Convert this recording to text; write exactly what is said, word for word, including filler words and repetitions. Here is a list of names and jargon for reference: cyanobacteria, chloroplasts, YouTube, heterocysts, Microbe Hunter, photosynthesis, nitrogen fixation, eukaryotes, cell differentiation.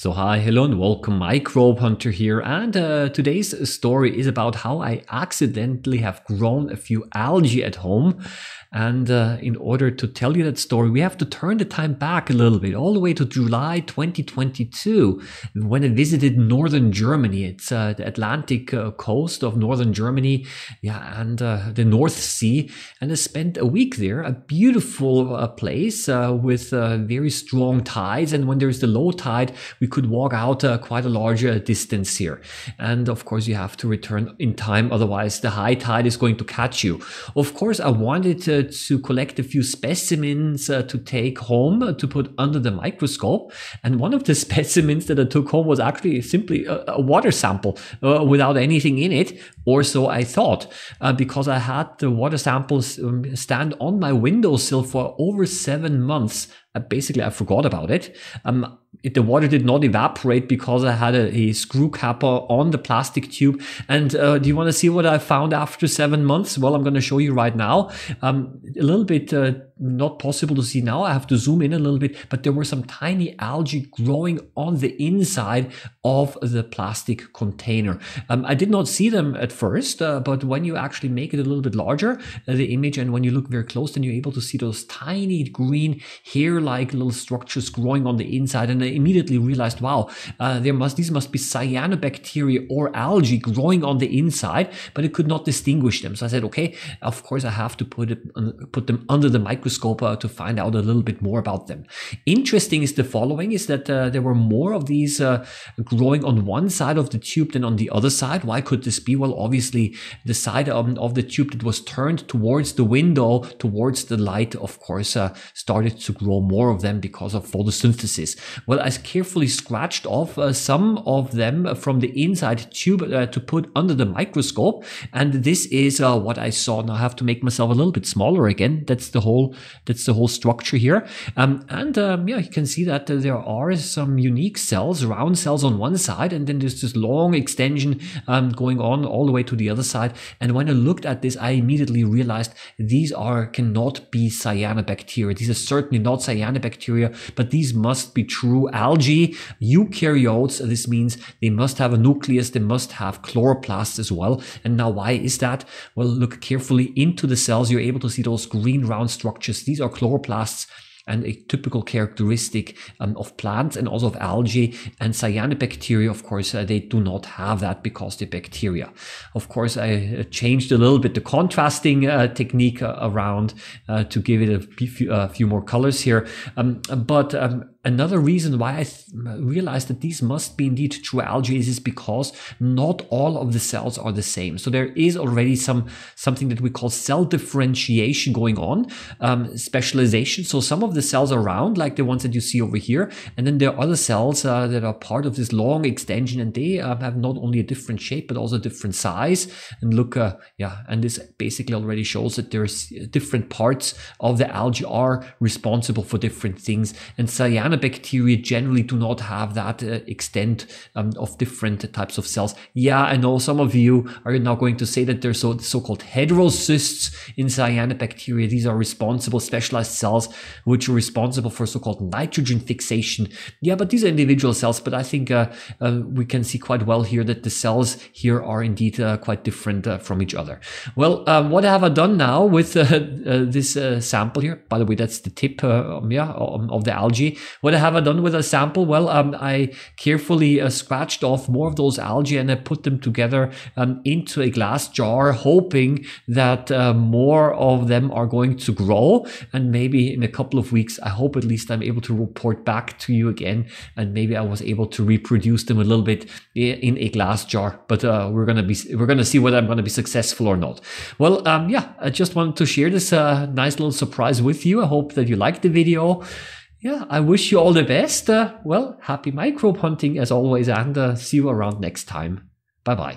So hi, hello and welcome, Microbe Hunter here, and uh, today's story is about how I accidentally have grown a few algae at home, and uh, in order to tell you that story we have to turn the time back a little bit, all the way to July twenty twenty-two, when I visited northern Germany. It's uh, the Atlantic uh, coast of northern Germany, yeah, and uh, the North Sea, and I spent a week there, a beautiful uh, place uh, with uh, very strong tides, and when there is the low tide we could walk out uh, quite a larger distance here. And of course you have to return in time, otherwise the high tide is going to catch you. Of course I wanted uh, to collect a few specimens uh, to take home uh, to put under the microscope, and one of the specimens that I took home was actually simply a, a water sample uh, without anything in it, or so I thought, uh, because I had the water samples um, stand on my windowsill for over seven months. Basically, I forgot about it. Um, it. The water did not evaporate because I had a, a screw cap on the plastic tube. And uh, do you want to see what I found after seven months? Well, I'm going to show you right now. Um, a little bit uh, not possible to see now. I have to zoom in a little bit, but there were some tiny algae growing on the inside of the plastic container. Um, I did not see them at first, uh, but when you actually make it a little bit larger, uh, the image, and when you look very close, then you're able to see those tiny green hair-like like little structures growing on the inside, and I immediately realized, wow, uh, there must these must be cyanobacteria or algae growing on the inside, but I could not distinguish them. So I said, okay, of course I have to put it put them under the microscope uh, to find out a little bit more about them. Interesting is the following: is that uh, there were more of these uh, growing on one side of the tube than on the other side. Why could this be? Well, obviously the side of, of the tube that was turned towards the window, towards the light, of course, uh, started to grow more. More of them because of photosynthesis. Well, I carefully scratched off uh, some of them from the inside tube uh, to put under the microscope, and this is uh, what I saw. Now I have to make myself a little bit smaller again. That's the whole. That's the whole structure here. Um, and um, yeah, you can see that uh, there are some unique cells, round cells on one side, and then there's this long extension um, going on all the way to the other side. And when I looked at this, I immediately realized these are cannot be cyanobacteria. These are certainly not cyanobacteria. Cyanobacteria, but these must be true algae, eukaryotes. This means they must have a nucleus, they must have chloroplasts as well. And now why is that? Well, look carefully into the cells, you're able to see those green round structures. These are chloroplasts, and a typical characteristic um, of plants and also of algae. And cyanobacteria, of course, uh, they do not have that because they're bacteria. Of course, I changed a little bit the contrasting uh, technique uh, around uh, to give it a few, uh, few more colors here. Um, but um, another reason why I realized that these must be indeed true algae is, is because not all of the cells are the same. So there is already some something that we call cell differentiation going on, um, specialization. So some of the cells are round, like the ones that you see over here, and then there are other cells uh, that are part of this long extension, and they uh, have not only a different shape but also a different size. And look, uh, yeah, and this basically already shows that there's different parts of the algae are responsible for different things, and cyanobacteria bacteria generally do not have that uh, extent um, of different types of cells. Yeah, I know some of you are now going to say that there's so, so-called heterocysts in cyanobacteria. These are responsible specialized cells which are responsible for so-called nitrogen fixation. Yeah, but these are individual cells, but I think uh, uh, we can see quite well here that the cells here are indeed uh, quite different uh, from each other. Well, um, what have I done now with uh, uh, this uh, sample here? By the way, that's the tip uh, um, yeah, um, of the algae. What have I done with a sample? Well, um, I carefully uh, scratched off more of those algae and I put them together um, into a glass jar, hoping that uh, more of them are going to grow. And maybe in a couple of weeks, I hope at least I'm able to report back to you again. And maybe I was able to reproduce them a little bit in a glass jar. But uh, we're gonna be we're gonna see whether I'm gonna be successful or not. Well, um, yeah, I just wanted to share this uh, nice little surprise with you. I hope that you liked the video. Yeah, I wish you all the best. Uh, well, happy microbe hunting as always, and uh, see you around next time. Bye-bye.